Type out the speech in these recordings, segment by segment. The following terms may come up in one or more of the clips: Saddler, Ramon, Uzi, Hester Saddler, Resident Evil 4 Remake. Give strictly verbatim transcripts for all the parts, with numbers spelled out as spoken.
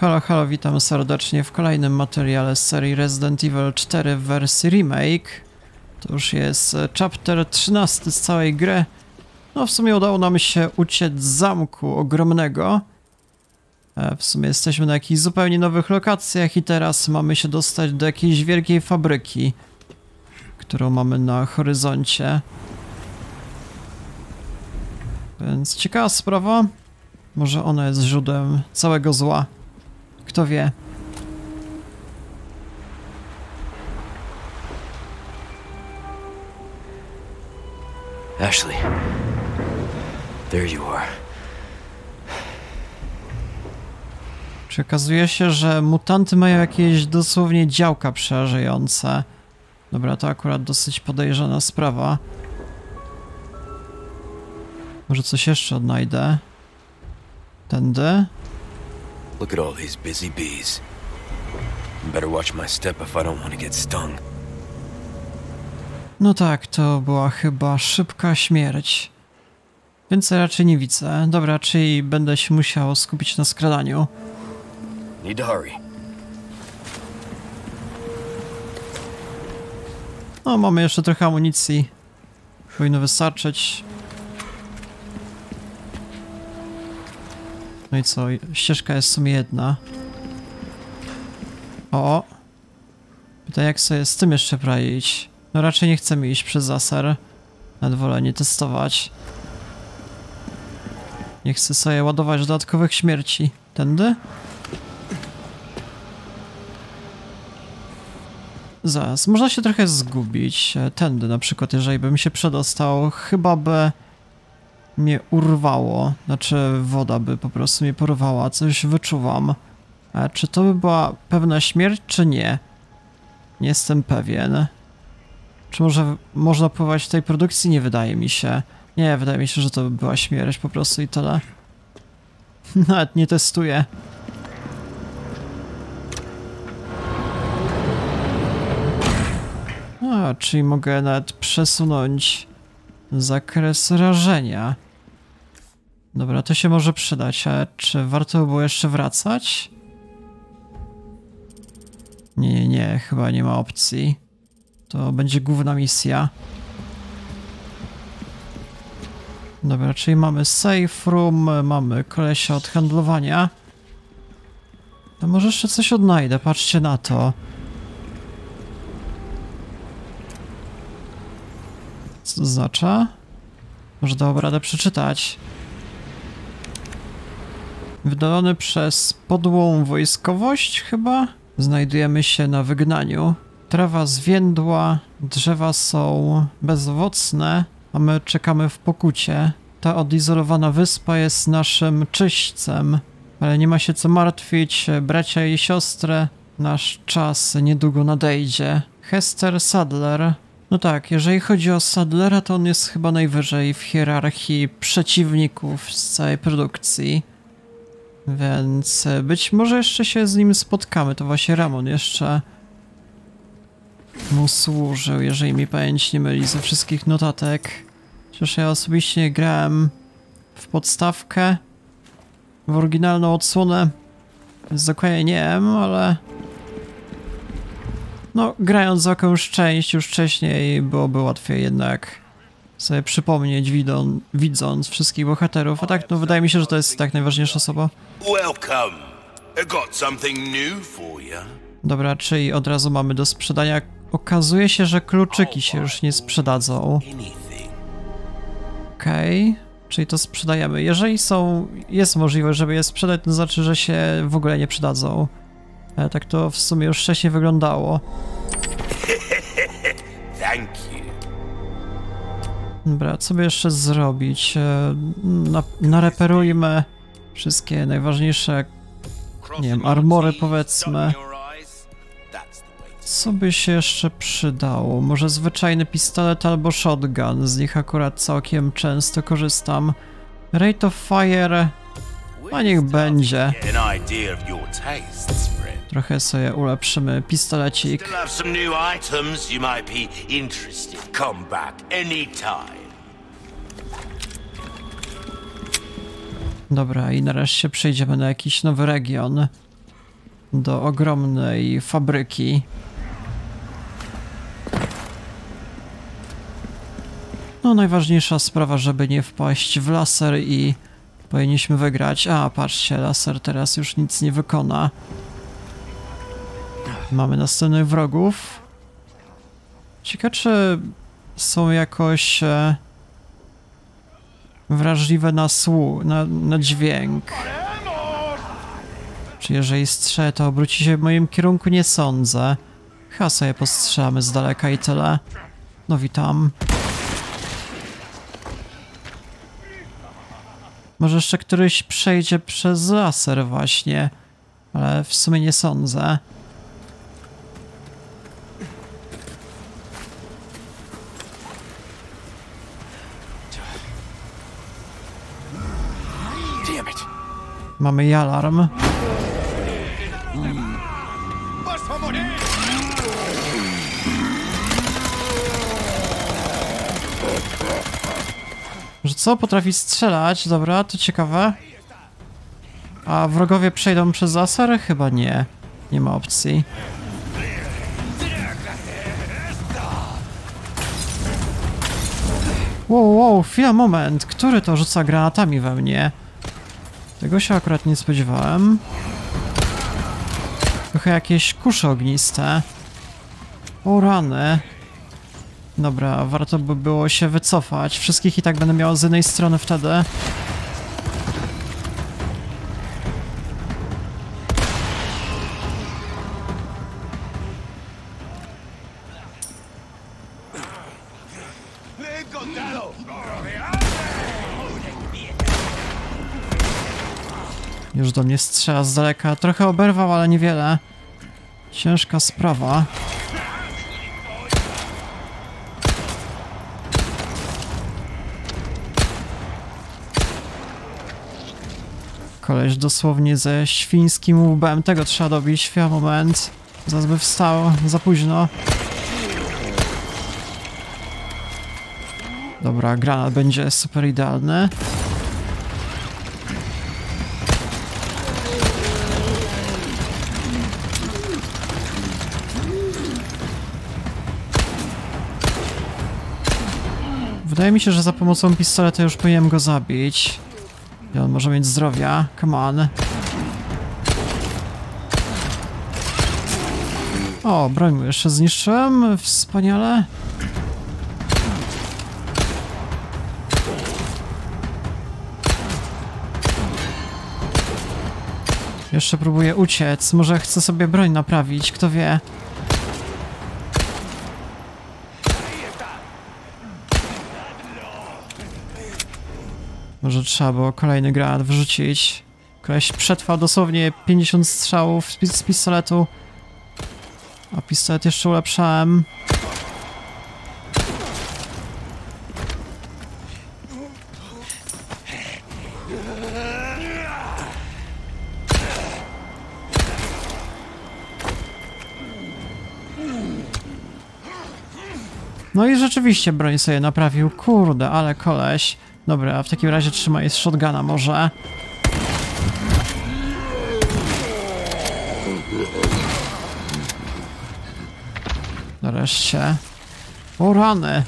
Halo, halo, witam serdecznie w kolejnym materiale z serii Resident Evil cztery w wersji Remake. To już jest chapter trzynaście z całej gry. No w sumie udało nam się uciec z zamku ogromnego. W sumie jesteśmy na jakichś zupełnie nowych lokacjach i teraz mamy się dostać do jakiejś wielkiej fabryki, którą mamy na horyzoncie. Więc ciekawa sprawa. Może ona jest źródłem całego zła. Kto wie. Ashley. There you are. Czy okazuje się, że mutanty mają jakieś dosłownie działka przerażające? Dobra, to akurat dosyć podejrzana sprawa. Może coś jeszcze odnajdę. Tędy. Look at all these busy bees. Better watch my step if I don't want to get stung. No tak, to była chyba szybka śmierć. Więcej raczej nie widzę. Dobra, czyli będę się musiał skupić na skradaniu. Need to hurry. No, mamy jeszcze trochę amunicji. Powinno wystarczyć. No i co? Ścieżka jest w sumie jedna. O! Pytanie, jak sobie z tym jeszcze prawić? No raczej nie chcemy iść przez laser. Nawet wolę nie testować. Nie chcę sobie ładować dodatkowych śmierci. Tędy? Zaraz, można się trochę zgubić. Tędy na przykład, jeżeli bym się przedostał, chyba by mnie urwało, znaczy woda by po prostu mnie porwała, coś wyczuwam. A czy to by była pewna śmierć, czy nie? Nie jestem pewien. Czy może można pływać w tej produkcji? Nie wydaje mi się. Nie, wydaje mi się, że to by była śmierć po prostu i tyle. Nawet nie testuję. A, czyli mogę nawet przesunąć zakres rażenia. Dobra, to się może przydać, ale czy warto by było jeszcze wracać? Nie, nie, nie, chyba nie ma opcji. To będzie główna misja. Dobra, czyli mamy safe room, mamy kolesia od handlowania. No może jeszcze coś odnajdę, patrzcie na to. Co to oznacza? Może dałoby radę przeczytać. Wydalony przez podłą wojskowość chyba? Znajdujemy się na wygnaniu. Trawa zwiędła, drzewa są bezowocne, a my czekamy w pokucie. Ta odizolowana wyspa jest naszym czyśćcem, ale nie ma się co martwić, bracia i siostry, nasz czas niedługo nadejdzie. Hester Saddler. No tak, jeżeli chodzi o Saddlera, to on jest chyba najwyżej w hierarchii przeciwników z całej produkcji. Więc być może jeszcze się z nim spotkamy, to właśnie Ramon jeszcze mu służył, jeżeli mi pamięć nie myli, ze wszystkich notatek. Przecież ja osobiście grałem w podstawkę, w oryginalną odsłonę, więc dokładnie nie wiem, ale... No, grając za jakąś część już wcześniej, byłoby łatwiej jednak sobie przypomnieć, widząc, widząc wszystkich bohaterów. A tak, no wydaje mi się, że to jest tak najważniejsza osoba. Dobra, czyli od razu mamy do sprzedania. Okazuje się, że kluczyki się już nie sprzedadzą. Okej, okay, czyli to sprzedajemy. Jeżeli są, jest możliwość, żeby je sprzedać, to znaczy, że się w ogóle nie przydadzą. Ale tak to w sumie już wcześniej wyglądało. Dobra, co by jeszcze zrobić? Na, nareperujmy wszystkie najważniejsze, nie wiem, armory powiedzmy. Co by się jeszcze przydało? Może zwyczajny pistolet albo shotgun, z nich akurat całkiem często korzystam. Rate of fire, a niech będzie. Trochę sobie ulepszymy pistolecik. Dobra, i nareszcie przejdziemy na jakiś nowy region. do ogromnej fabryki. No, najważniejsza sprawa, żeby nie wpaść w laser i powinniśmy wygrać. A, patrzcie, laser teraz już nic nie wykona. Mamy następnych wrogów. Ciekawe, czy są jakoś e, wrażliwe na, słu na, na dźwięk. Czy jeżeli strzelę, to obróci się w moim kierunku? Nie sądzę. Chyba sobie postrzelamy z daleka i tyle. No witam. Może jeszcze któryś przejdzie przez laser właśnie, ale w sumie nie sądzę. Mamy i alarm. Że co? Potrafi strzelać? Dobra, to ciekawe. A wrogowie przejdą przez laser? Chyba nie. Nie ma opcji. Wow, wow, chwila, moment. Który to rzuca granatami we mnie? Tego się akurat nie spodziewałem. Trochę jakieś kusze ogniste. O rany. Dobra, warto by było się wycofać. Wszystkich i tak będę miał z jednej strony wtedy. Już do mnie strzela z daleka. Trochę oberwał, ale niewiele. Ciężka sprawa. Koleś dosłownie ze świńskim łbem. Tego trzeba dobić. Chwila, moment. Zaraz by wstał. Za późno. Dobra, granat będzie super idealny. Wydaje mi się, że za pomocą pistoleta już powinienem go zabić. I on może mieć zdrowia. Come on. O, broń mu jeszcze zniszczyłem. Wspaniale. Jeszcze próbuję uciec. Może chcę sobie broń naprawić, kto wie. Może trzeba było kolejny granat wrzucić. Koleś przetrwał dosłownie pięćdziesiąt strzałów z pistoletu. A pistolet jeszcze ulepszałem. No i rzeczywiście broń sobie naprawił. Kurde, ale koleś. Dobra, w takim razie trzymaj z shotguna może. Nareszcie. O rany!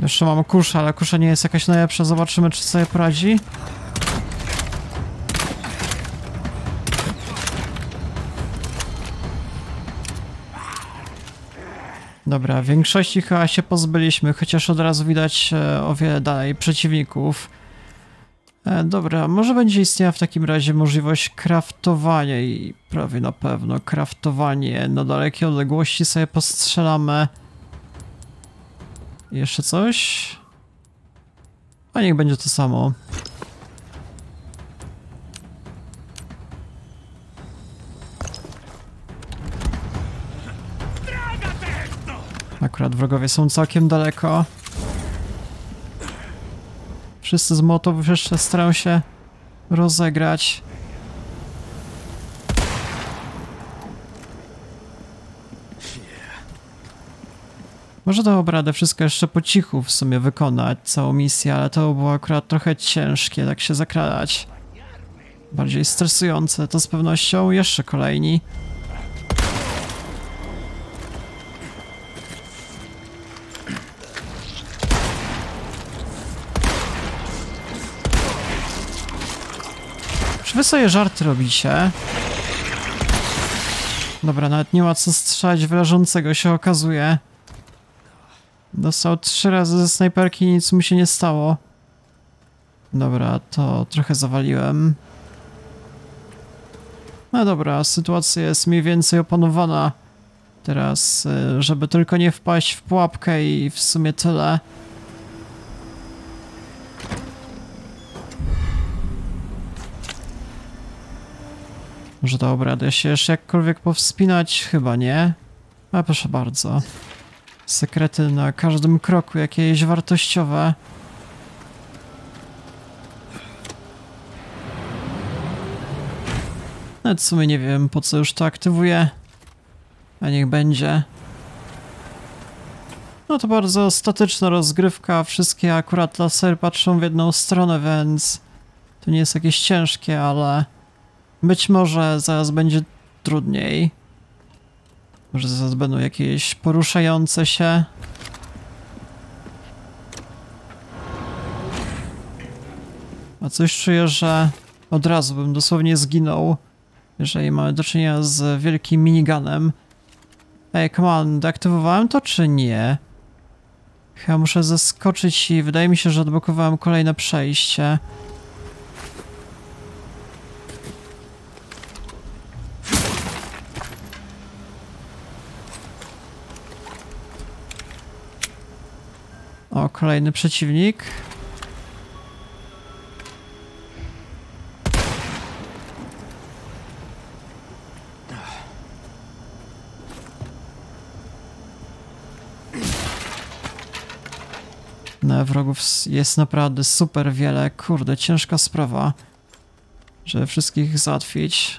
Jeszcze mam kuszę, ale kusza nie jest jakaś najlepsza. Zobaczymy, czy sobie poradzi. Dobra, w większości chyba się pozbyliśmy, chociaż od razu widać e, o wiele dalej przeciwników. E, dobra, może będzie istniała w takim razie możliwość craftowania i prawie na pewno craftowanie na dalekie odległości sobie postrzelamy. Jeszcze coś? A niech będzie to samo. Akurat wrogowie są całkiem daleko. Wszyscy z młotów jeszcze starają się rozegrać. Może dałoby radę wszystko jeszcze po cichu w sumie wykonać, całą misję, ale to było akurat trochę ciężkie, tak się zakradać. Bardziej stresujące, to z pewnością jeszcze kolejni. Czy wy sobie żarty robicie? Dobra, nawet nie ma co strzelać w leżącego, się okazuje. Dostał trzy razy ze snajperki i nic mu się nie stało. Dobra, to trochę zawaliłem. No dobra, sytuacja jest mniej więcej opanowana. Teraz, żeby tylko nie wpaść w pułapkę i w sumie tyle. Może dałoby radę się jeszcze jakkolwiek powspinać? Chyba nie. A proszę bardzo. Sekrety na każdym kroku, jakieś wartościowe. Nawet w sumie nie wiem, po co już to aktywuję. A niech będzie. No to bardzo statyczna rozgrywka. Wszystkie akurat lasery patrzą w jedną stronę, więc to nie jest jakieś ciężkie, ale być może zaraz będzie trudniej. Może zaraz będą jakieś poruszające się. A coś czuję, że od razu bym dosłownie zginął, jeżeli mamy do czynienia z wielkim miniganem. Ej, come on, deaktywowałem to czy nie? Chyba muszę zaskoczyć i wydaje mi się, że odblokowałem kolejne przejście. O, kolejny przeciwnik. No, wrogów jest naprawdę super wiele. Kurde, ciężka sprawa, żeby wszystkich załatwić.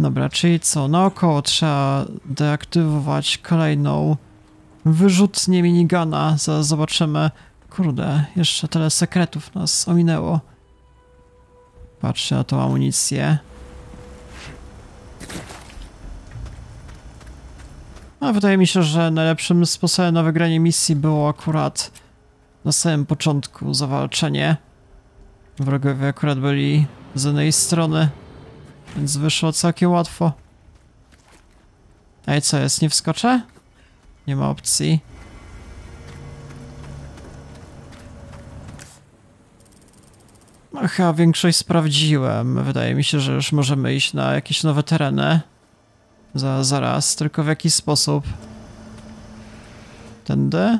Dobra, czyli co? Naokoło trzeba deaktywować kolejną wyrzutnię minigana. Zaraz zobaczymy. Kurde, jeszcze tyle sekretów nas ominęło. Patrzę na tą amunicję. A wydaje mi się, że najlepszym sposobem na wygranie misji było akurat na samym początku zawalczenie. Wrogowie akurat byli z jednej strony. Więc wyszło całkiem łatwo. Ej, co jest? Nie wskoczę? Nie ma opcji. No, chyba większość sprawdziłem. Wydaje mi się, że już możemy iść na jakieś nowe tereny. Zaraz, zaraz. Tylko w jaki sposób? Tędy?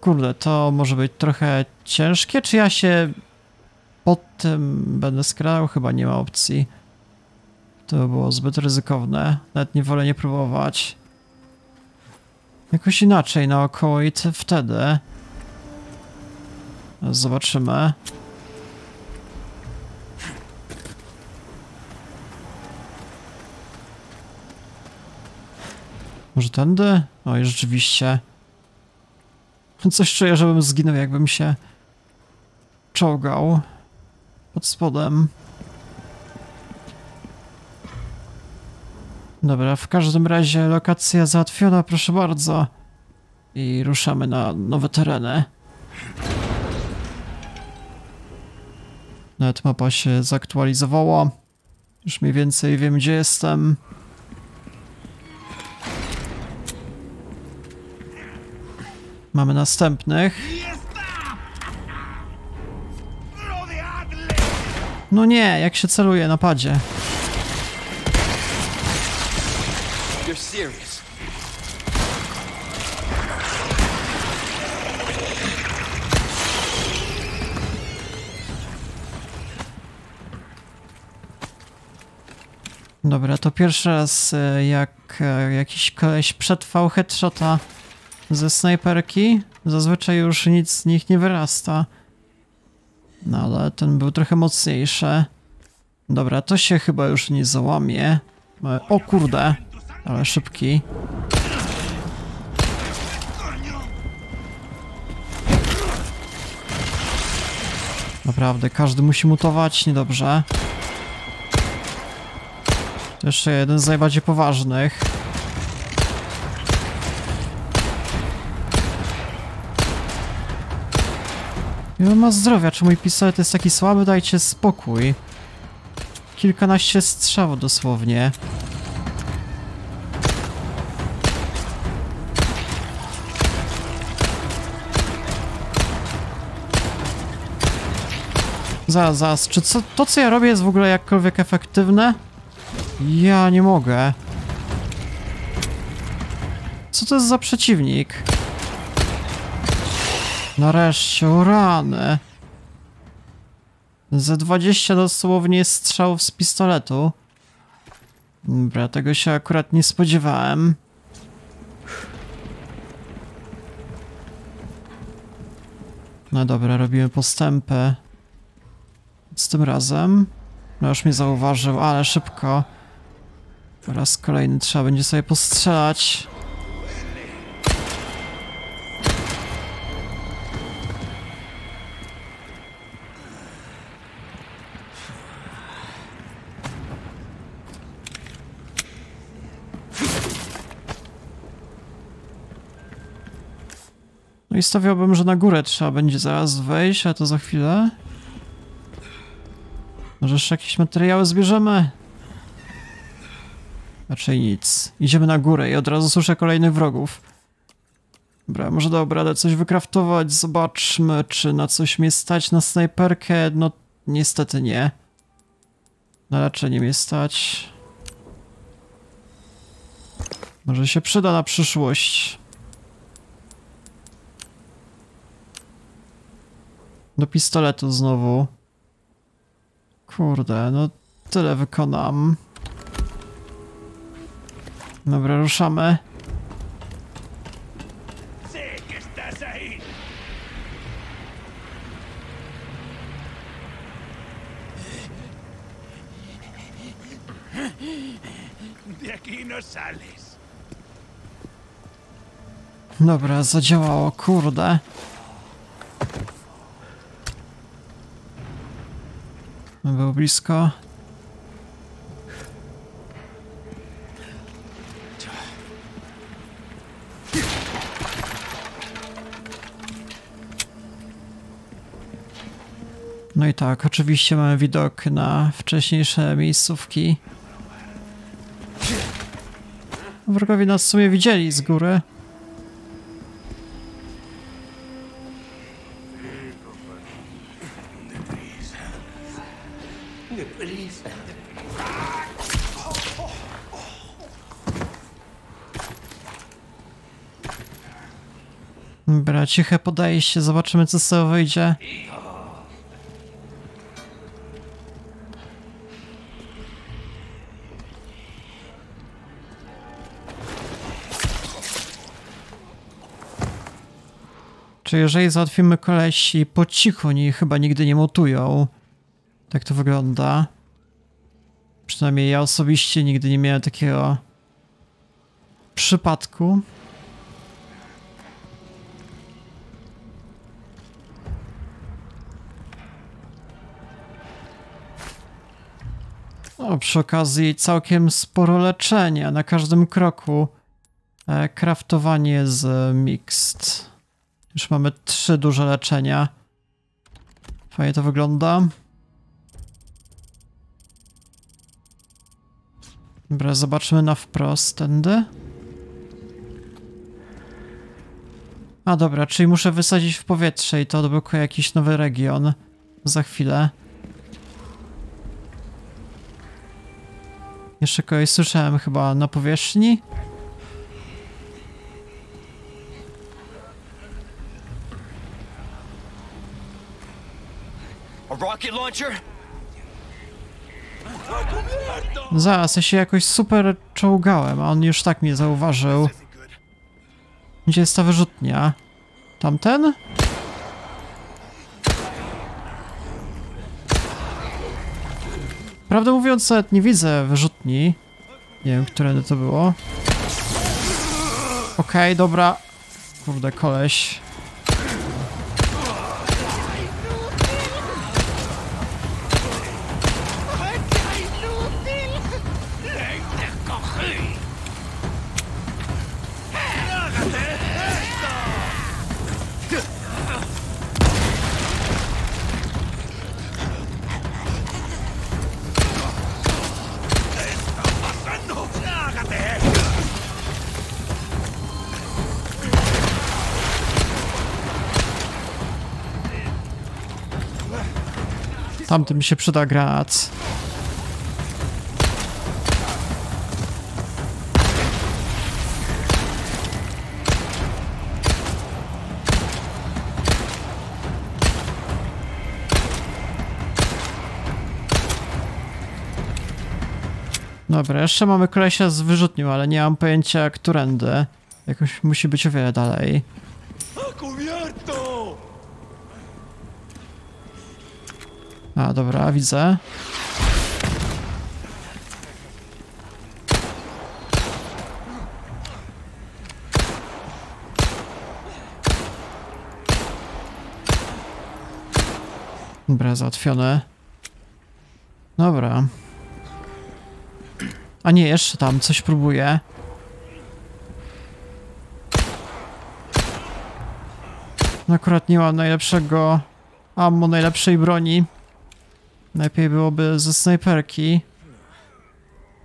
Kurde, to może być trochę ciężkie. Czy ja się pod tym będę skradał? Chyba nie ma opcji. To było zbyt ryzykowne. Nawet nie wolę nie próbować. Jakoś inaczej naokoło i wtedy. Zobaczymy. Może tędy? Oj, rzeczywiście. Coś czuję, żebym zginął, jakbym się czołgał pod spodem. Dobra, w każdym razie lokacja załatwiona, proszę bardzo. I ruszamy na nowe tereny. Nawet mapa się zaktualizowała. Już mniej więcej wiem, gdzie jestem. Mamy następnych. No nie, jak się celuje na padzie. Dobra, to pierwszy raz, jak jakiś koleś przetrwał headshota ze snajperki. Zazwyczaj już nic z nich nie wyrasta. No ale ten był trochę mocniejszy. Dobra, to się chyba już nie załamie. O kurde. Ale szybki. Naprawdę, każdy musi mutować, niedobrze. To jeszcze jeden z najbardziej poważnych. Nie ma zdrowia, czy mój pistolet jest taki słaby? Dajcie spokój. Kilkanaście strzał dosłownie. Zaraz, zaraz, czy co, to co ja robię jest w ogóle jakkolwiek efektywne? Ja nie mogę. Co to jest za przeciwnik? Nareszcie, o rany. Ze dwadzieścia dosłownie strzałów z pistoletu. Dobra, tego się akurat nie spodziewałem. No dobra, robimy postępy. Z tym razem. No już mnie zauważył, ale szybko. Po raz kolejny trzeba będzie sobie postrzelać. No i stawiałbym, że na górę trzeba będzie zaraz wejść, a to za chwilę. Może jeszcze jakieś materiały zbierzemy? Raczej nic. Idziemy na górę i od razu słyszę kolejnych wrogów. Dobra, może dobra, ale coś wykraftować. Zobaczmy, czy na coś mnie stać. Na snajperkę? No, niestety nie. No, raczej nie mnie stać. Może się przyda na przyszłość. Do pistoletu znowu. Kurde, no tyle wykonam. Dobra, ruszamy. Dobra, zadziałało, kurde. Było blisko. No i tak, oczywiście mamy widok na wcześniejsze miejscówki. Wrogowie nas w sumie widzieli z góry. Dobra, ciche podejście, zobaczymy co z tego wyjdzie. Czy jeżeli załatwimy kolesi po cichu, oni chyba nigdy nie mutują. Tak to wygląda. Przynajmniej ja osobiście nigdy nie miałem takiego przypadku. O, przy okazji całkiem sporo leczenia na każdym kroku. E, kraftowanie z mixed. Już mamy trzy duże leczenia. Fajnie to wygląda. Dobra, zobaczmy na wprost tędy. A dobra, czyli muszę wysadzić w powietrze i to odblokuje jakiś nowy region. Za chwilę. Jeszcze kogoś słyszałem chyba na powierzchni. Zaraz, ja się jakoś super czołgałem, a on już tak mnie zauważył. Gdzie jest ta wyrzutnia? Tamten? Prawdę mówiąc, nawet nie widzę wyrzutni. Nie wiem, które to było. Okej, okay, dobra. Kurde, koleś. Tamtym się przyda granat. Dobra, jeszcze mamy kolesia z wyrzutnią, ale nie mam pojęcia, którędy. Jakoś musi być o wiele dalej. A, dobra, widzę. Dobra, załatwione. Dobra. A nie, jeszcze tam coś próbuję. No akurat nie mam najlepszego ammo, najlepszej broni. Najlepiej byłoby ze snajperki.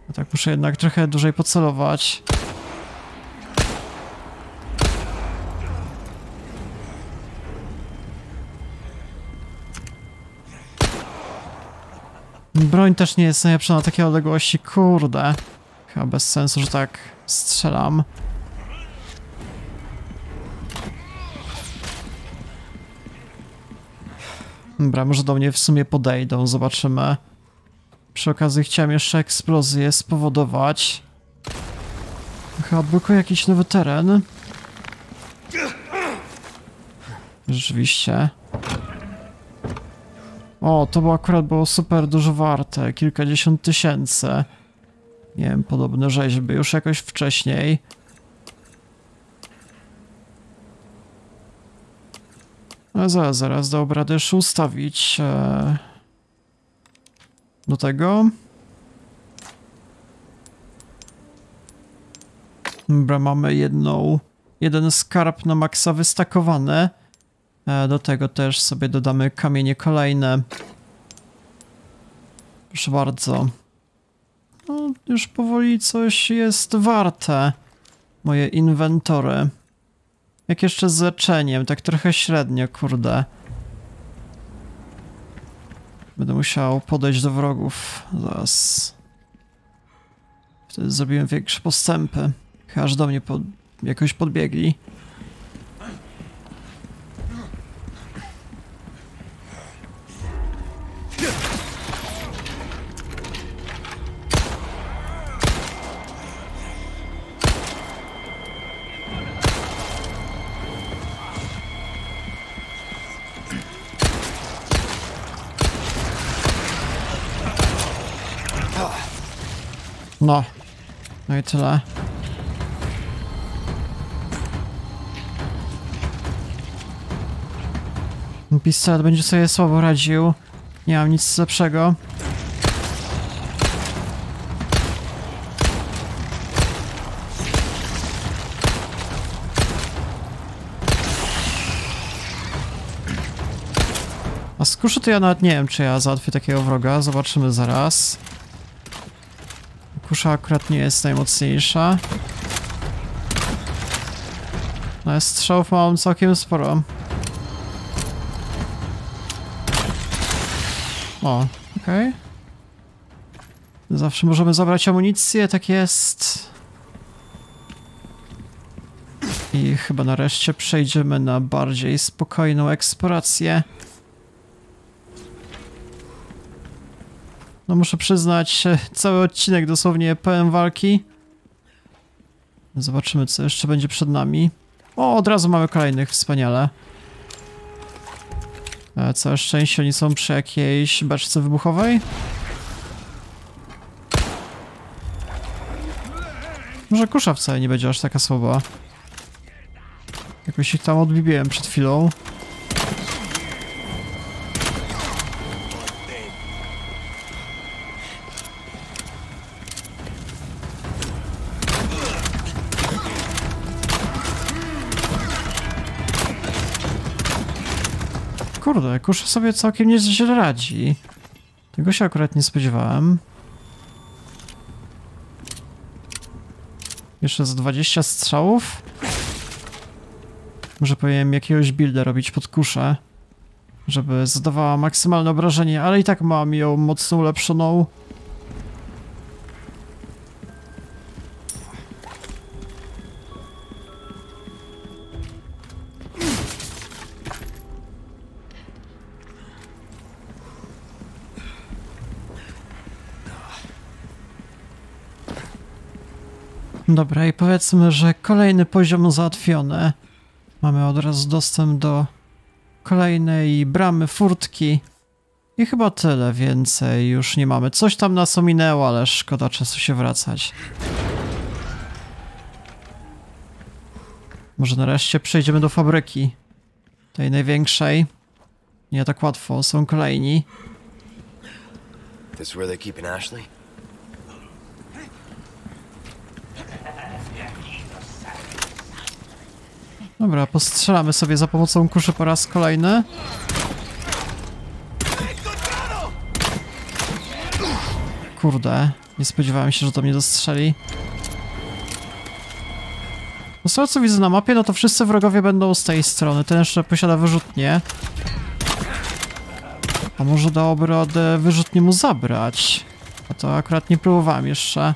A tak muszę jednak trochę dłużej pocelować. Broń też nie jest najlepsza na takie odległości, kurde. Chyba bez sensu, że tak strzelam. Dobra, może do mnie w sumie podejdą, zobaczymy. Przy okazji chciałem jeszcze eksplozję spowodować. Chyba blokuje jakiś nowy teren. Rzeczywiście. O, to było akurat było super dużo warte, kilkadziesiąt tysięcy. Nie wiem, podobne rzeźby już jakoś wcześniej. No zaraz, zaraz, dobra, też ustawić e, do tego. Dobra, mamy jedną, jeden skarb na maksa wystakowany. E, do tego też sobie dodamy kamienie kolejne. Proszę bardzo. No, już powoli coś jest warte. Moje inwentory. Jak jeszcze z leczeniem, tak trochę średnio, kurde. Będę musiał podejść do wrogów zaraz. Wtedy zrobiłem większe postępy. Chyba aż do mnie pod... jakoś podbiegli. No, no i tyle. Pistolet będzie sobie słabo radził. Nie mam nic lepszego. A z kuszy to ja nawet nie wiem, czy ja załatwię takiego wroga. Zobaczymy zaraz. Kusza akurat nie jest najmocniejsza. Ale strzałów mam całkiem sporo. O, okej. Okay. Zawsze możemy zabrać amunicję, tak jest. I chyba nareszcie przejdziemy na bardziej spokojną eksplorację. No muszę przyznać, cały odcinek dosłownie pełen walki. Zobaczymy, co jeszcze będzie przed nami. O, od razu mamy kolejnych, wspaniale. Całe szczęście oni są przy jakiejś beczce wybuchowej. Może kusza wcale nie będzie aż taka słaba. Jakoś ich tam odbiłem przed chwilą. Kurde, kusza sobie całkiem nieźle radzi. Tego się akurat nie spodziewałem. Jeszcze z dwadzieścia strzałów? Może powinienem jakiegoś builda robić pod kuszę, żeby zadawała maksymalne obrażenie, ale i tak mam ją mocno ulepszoną. Dobra, i powiedzmy, że kolejny poziom załatwiony. Mamy od razu dostęp do kolejnej bramy, furtki. I chyba tyle, więcej już nie mamy. Coś tam nas ominęło, ale szkoda czasu się wracać. Może nareszcie przejdziemy do fabryki. Tej największej. Nie tak łatwo, są kolejni. Dobra, postrzelamy sobie za pomocą kuszy po raz kolejny. Kurde, nie spodziewałem się, że do mnie dostrzeli. Z tego, co widzę na mapie, no to wszyscy wrogowie będą z tej strony. Ten jeszcze posiada wyrzutnię. A może dałoby radę wyrzutnię mu zabrać? A to akurat nie próbowałem jeszcze.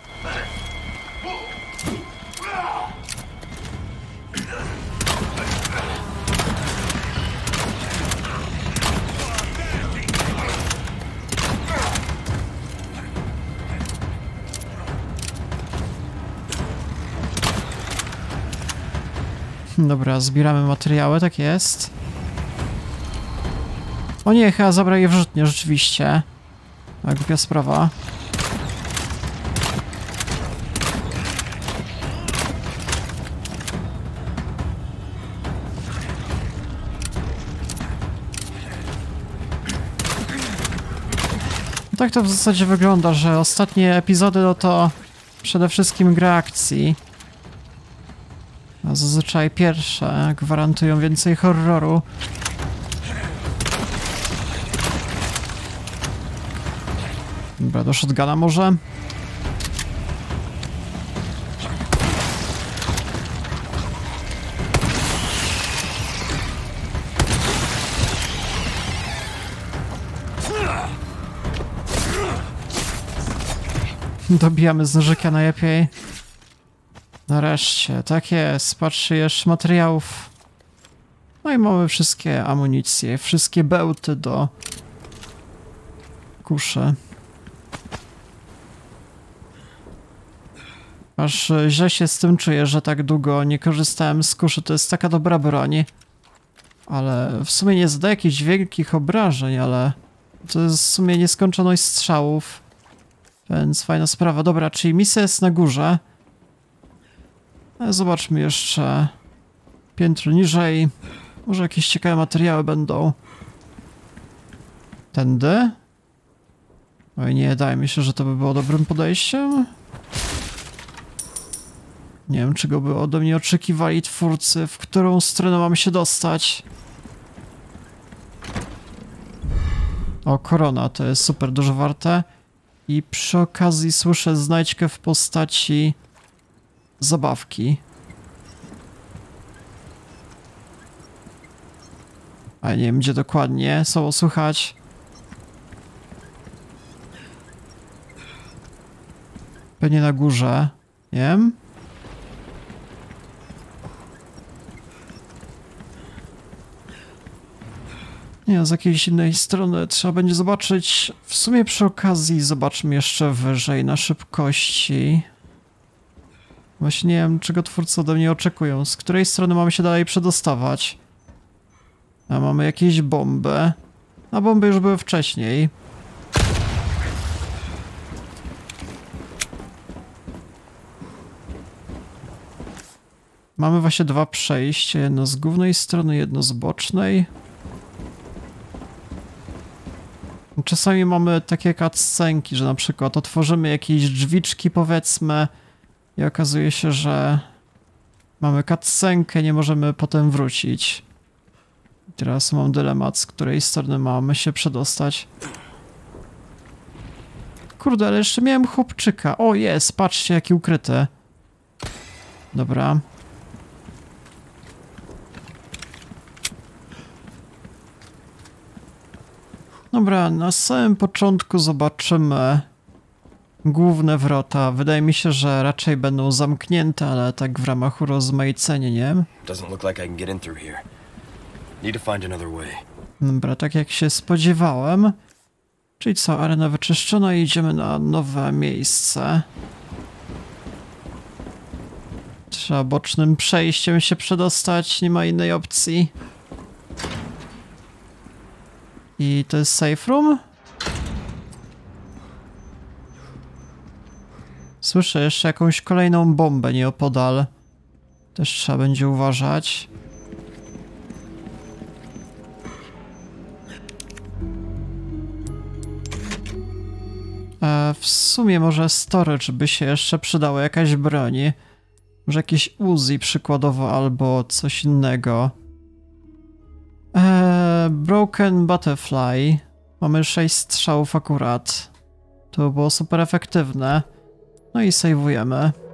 Dobra, zbieramy materiały, tak jest. O nie, chyba zabrał je wrzutnie, rzeczywiście. A głupia sprawa. Tak to w zasadzie wygląda, że ostatnie epizody no to przede wszystkim gra akcji. A zazwyczaj pierwsze gwarantują więcej horroru. Dobra, do shotguna może? Dobijamy z nożyka najlepiej. Nareszcie, tak jest, patrzysz materiałów. No i mamy wszystkie amunicje, wszystkie bełty do kuszy. Aż źle się z tym czuję, że tak długo nie korzystałem z kuszy, to jest taka dobra broń. Ale w sumie nie zadaje jakichś wielkich obrażeń, ale to jest w sumie nieskończoność strzałów. Więc fajna sprawa. Dobra, czyli misja jest na górze. Zobaczmy jeszcze piętro niżej. Może jakieś ciekawe materiały będą. Tędy? Oj nie, daj mi się, że to by było dobrym podejściem. Nie wiem, czego by ode mnie oczekiwali twórcy, w którą stronę mam się dostać. O, korona, to jest super dużo warte. I przy okazji słyszę znajdźkę w postaci zabawki. A nie wiem, gdzie dokładnie są słychać. Pewnie na górze. Nie wiem. Nie, z jakiejś innej strony trzeba będzie zobaczyć. W sumie przy okazji zobaczmy jeszcze wyżej na szybkości. Właśnie nie wiem, czego twórcy ode mnie oczekują. Z której strony mamy się dalej przedostawać? A mamy jakieś bomby. A bomby już były wcześniej. Mamy właśnie dwa przejścia, jedno z głównej strony, jedno z bocznej. Czasami mamy takie cutscenki, że na przykład otworzymy jakieś drzwiczki, powiedzmy, i okazuje się, że mamy cutscenkę, nie możemy potem wrócić. I teraz mam dylemat, z której strony mamy się przedostać. Kurde, ale jeszcze miałem chłopczyka. O, jest, patrzcie, jaki ukryty. Dobra. Dobra, na samym początku zobaczymy główne wrota. Wydaje mi się, że raczej będą zamknięte, ale tak w ramach urozmaicenia, nie? Dobra, tak jak się spodziewałem. Czyli co, arena wyczyszczona i idziemy na nowe miejsce. Trzeba bocznym przejściem się przedostać, nie ma innej opcji. I to jest safe room? Słyszę jeszcze jakąś kolejną bombę nieopodal. Też trzeba będzie uważać. E, w sumie może storage by się jeszcze przydało, jakaś broń. Może jakieś Uzi przykładowo albo coś innego. Eee, broken Butterfly. Mamy sześć strzałów akurat. To było super efektywne. No i sejwujemy.